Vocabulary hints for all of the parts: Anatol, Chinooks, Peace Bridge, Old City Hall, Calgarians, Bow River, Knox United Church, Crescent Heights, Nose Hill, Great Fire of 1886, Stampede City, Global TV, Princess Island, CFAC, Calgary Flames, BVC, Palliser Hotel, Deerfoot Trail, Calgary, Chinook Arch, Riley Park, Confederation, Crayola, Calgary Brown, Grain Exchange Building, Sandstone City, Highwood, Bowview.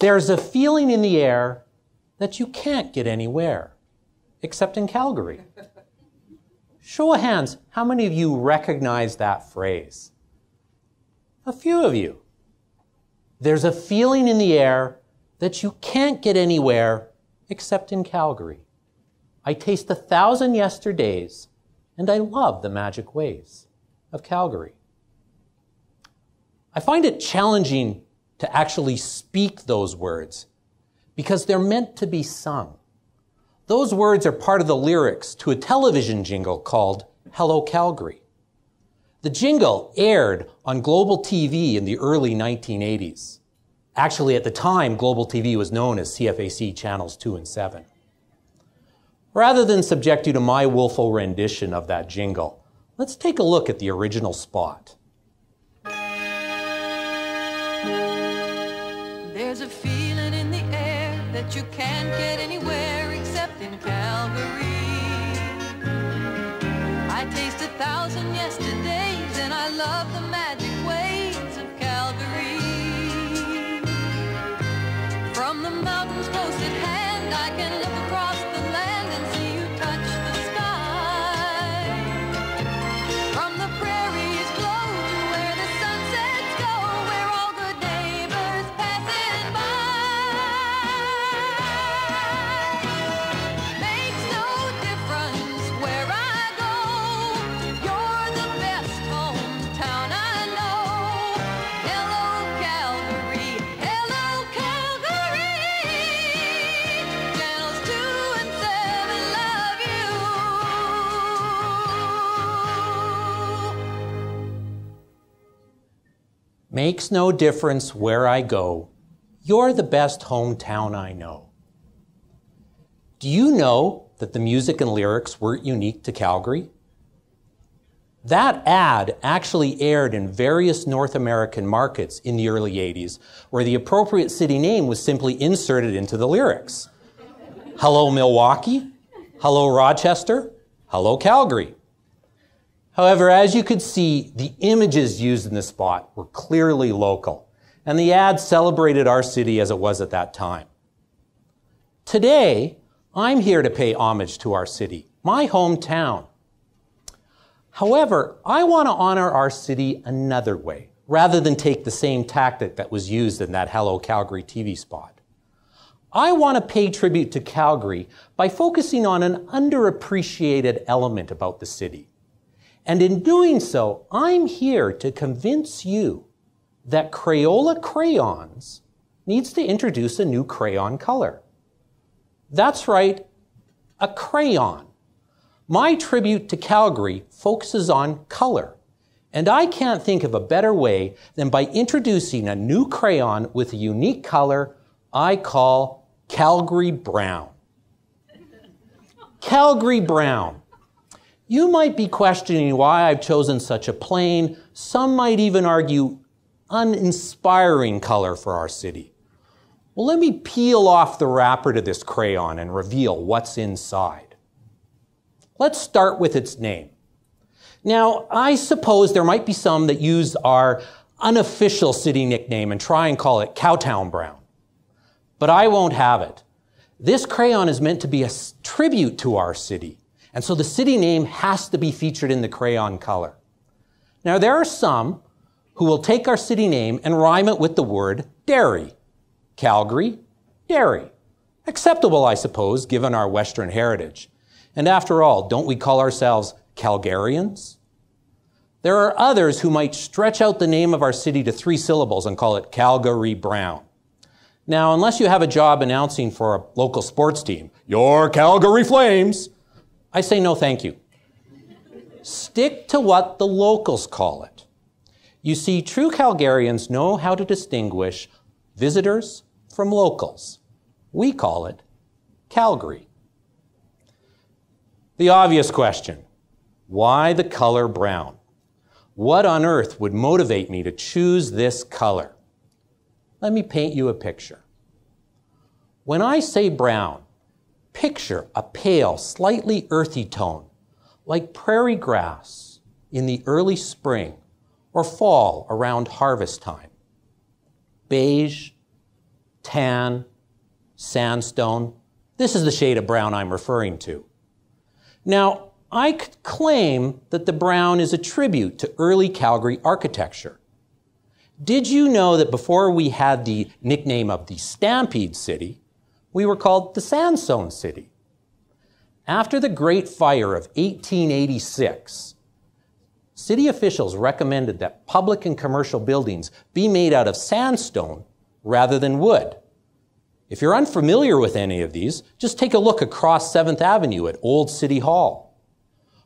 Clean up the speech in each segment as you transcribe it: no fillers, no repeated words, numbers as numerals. There's a feeling in the air that you can't get anywhere, except in Calgary. Show of hands, how many of you recognize that phrase? A few of you. There's a feeling in the air that you can't get anywhere except in Calgary. I taste 1,000 yesterdays, and I love the magic ways of Calgary. I find it challenging to actually speak those words because they're meant to be sung. Those words are part of the lyrics to a television jingle called Hello Calgary. The jingle aired on Global TV in the early 1980s. Actually, at the time, Global TV was known as CFAC Channels 2 and 7. Rather than subject you to my woeful rendition of that jingle, let's take a look at the original spot. There's a feeling in the air that you can't get anywhere except in Calgary. I taste 1,000 yesterdays and I love the magic waves of Calgary. From the mountains close at hand, I can look across the land and see you touch the sky. From the prairies glow to where the sunsets go, we're all good neighbors passing by. Makes no difference where I go, you're the best hometown I know. Hello Calgary, hello Calgary. Channels 2 and 7 love you. Makes no difference where I go, you're the best hometown I know. Do you know that the music and lyrics weren't unique to Calgary? That ad actually aired in various North American markets in the early 80s, where the appropriate city name was simply inserted into the lyrics. Hello Milwaukee, hello Rochester, hello Calgary. However, as you could see, the images used in the spot were clearly local, and the ad celebrated our city as it was at that time. Today, I'm here to pay homage to our city, my hometown. However, I want to honor our city another way, rather than take the same tactic that was used in that Hello Calgary TV spot. I want to pay tribute to Calgary by focusing on an underappreciated element about the city. And in doing so, I'm here to convince you that Crayola crayons needs to introduce a new crayon color. That's right, a crayon. My tribute to Calgary focuses on color, and I can't think of a better way than by introducing a new crayon with a unique color I call Calgary Brown. Calgary Brown. You might be questioning why I've chosen such a plain, some might even argue uninspiring color for our city. Well, let me peel off the wrapper to this crayon and reveal what's inside. Let's start with its name. Now, I suppose there might be some that use our unofficial city nickname and try and call it Cowtown Brown. But I won't have it. This crayon is meant to be a tribute to our city, and so the city name has to be featured in the crayon color. Now, there are some who will take our city name and rhyme it with the word dairy. Calgary, dairy. Acceptable, I suppose, given our Western heritage. And after all, don't we call ourselves Calgarians? There are others who might stretch out the name of our city to 3 syllables and call it Calgary Brown. Now, unless you have a job announcing for a local sports team, your Calgary Flames, I say no thank you. Stick to what the locals call it. You see, true Calgarians know how to distinguish visitors from locals. We call it Calgary. The obvious question, why the color brown? What on earth would motivate me to choose this color? Let me paint you a picture. When I say brown, picture a pale, slightly earthy tone, like prairie grass in the early spring or fall around harvest time. Beige, tan, sandstone. This is the shade of brown I'm referring to. Now, I could claim that the brown is a tribute to early Calgary architecture. Did you know that before we had the nickname of the Stampede City, we were called the Sandstone City? After the Great Fire of 1886, city officials recommended that public and commercial buildings be made out of sandstone rather than wood. If you're unfamiliar with any of these, just take a look across 7th Avenue at Old City Hall,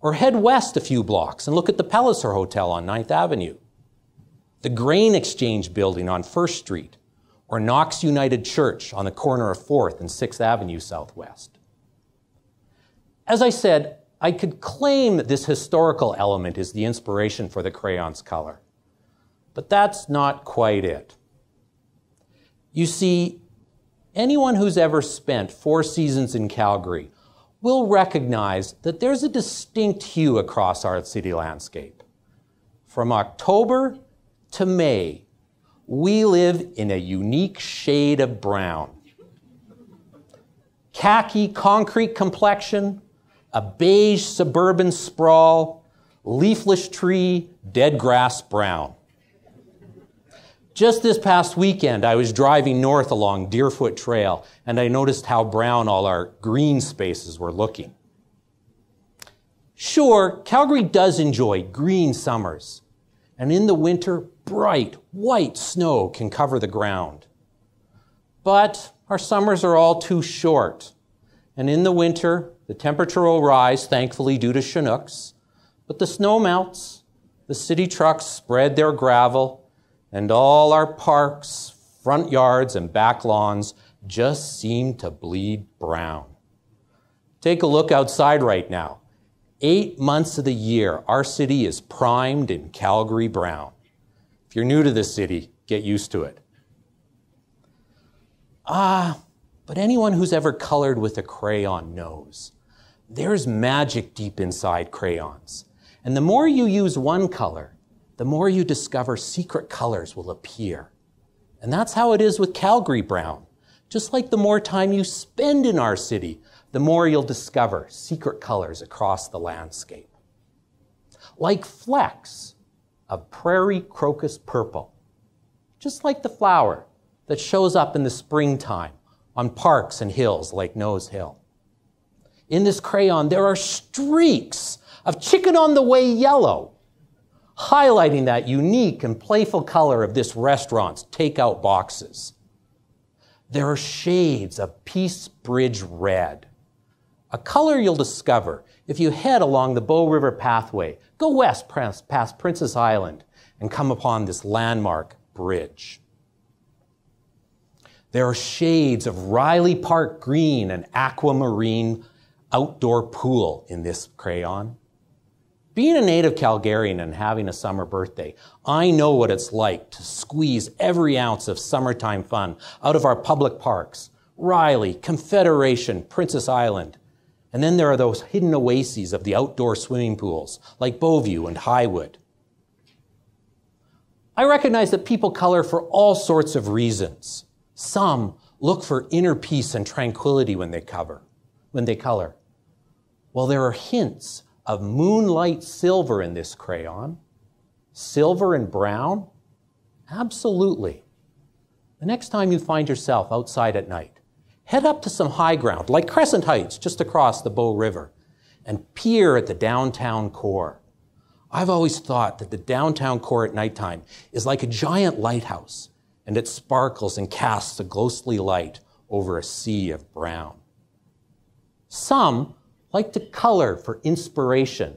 or head west a few blocks and look at the Palliser Hotel on 9th Avenue, the Grain Exchange Building on 1st Street, or Knox United Church on the corner of 4th and 6th Avenue Southwest. As I said, I could claim that this historical element is the inspiration for the crayon's color, but that's not quite it. You see, anyone who's ever spent 4 seasons in Calgary will recognize that there's a distinct hue across our city landscape. From October to May, we live in a unique shade of brown. Khaki concrete complexion, a beige suburban sprawl, leafless tree, dead grass brown. Just this past weekend, I was driving north along Deerfoot Trail, and I noticed how brown all our green spaces were looking. Sure, Calgary does enjoy green summers, and in the winter, bright white snow can cover the ground. But our summers are all too short, and in the winter, the temperature will rise, thankfully, due to Chinooks, but the snow melts, the city trucks spread their gravel, and all our parks, front yards, and back lawns just seem to bleed brown. Take a look outside right now. 8 months of the year, our city is primed in Calgary brown. If you're new to this city, get used to it. But anyone who's ever colored with a crayon knows there's magic deep inside crayons. And the more you use one color, the more you discover secret colors will appear. And that's how it is with Calgary brown. Just like the more time you spend in our city, the more you'll discover secret colors across the landscape. Like flecks of prairie crocus purple. Just like the flower that shows up in the springtime on parks and hills like Nose Hill. In this crayon, there are streaks of chicken-on-the-way yellow, highlighting that unique and playful color of this restaurant's takeout boxes. There are shades of Peace Bridge red, a color you'll discover if you head along the Bow River pathway, go west past Princess Island, and come upon this landmark bridge. There are shades of Riley Park green and aquamarine outdoor pool in this crayon. Being a native Calgarian and having a summer birthday, I know what it's like to squeeze every ounce of summertime fun out of our public parks, Riley, Confederation, Princess Island. And then there are those hidden oases of the outdoor swimming pools like Bowview and Highwood. I recognize that people color for all sorts of reasons. Some look for inner peace and tranquility when they color. Well, there are hints of moonlight silver in this crayon. Silver and brown? Absolutely. The next time you find yourself outside at night, head up to some high ground, like Crescent Heights, just across the Bow River, and peer at the downtown core. I've always thought that the downtown core at nighttime is like a giant lighthouse, and it sparkles and casts a ghostly light over a sea of brown. Some like to color for inspiration.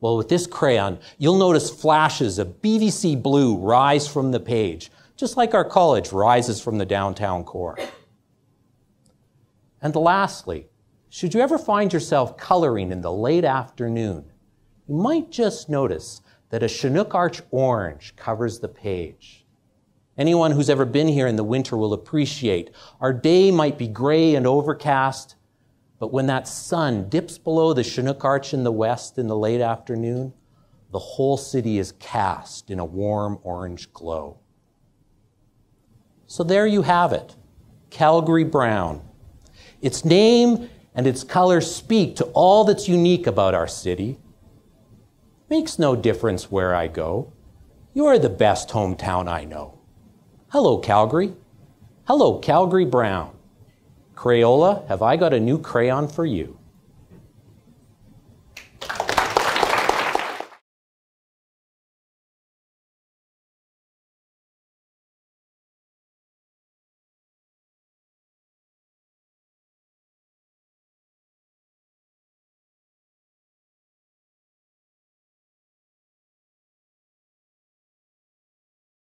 Well, with this crayon, you'll notice flashes of BVC blue rise from the page, just like our college rises from the downtown core. And lastly, should you ever find yourself coloring in the late afternoon, you might just notice that a Chinook Arch orange covers the page. Anyone who's ever been here in the winter will appreciate our day might be gray and overcast, but when that sun dips below the Chinook Arch in the west in the late afternoon, the whole city is cast in a warm orange glow. So there you have it, Calgary Brown. Its name and its colors speak to all that's unique about our city. Makes no difference where I go. You're the best hometown I know. Hello, Calgary. Hello, Calgary Brown. Crayola, have I got a new crayon for you.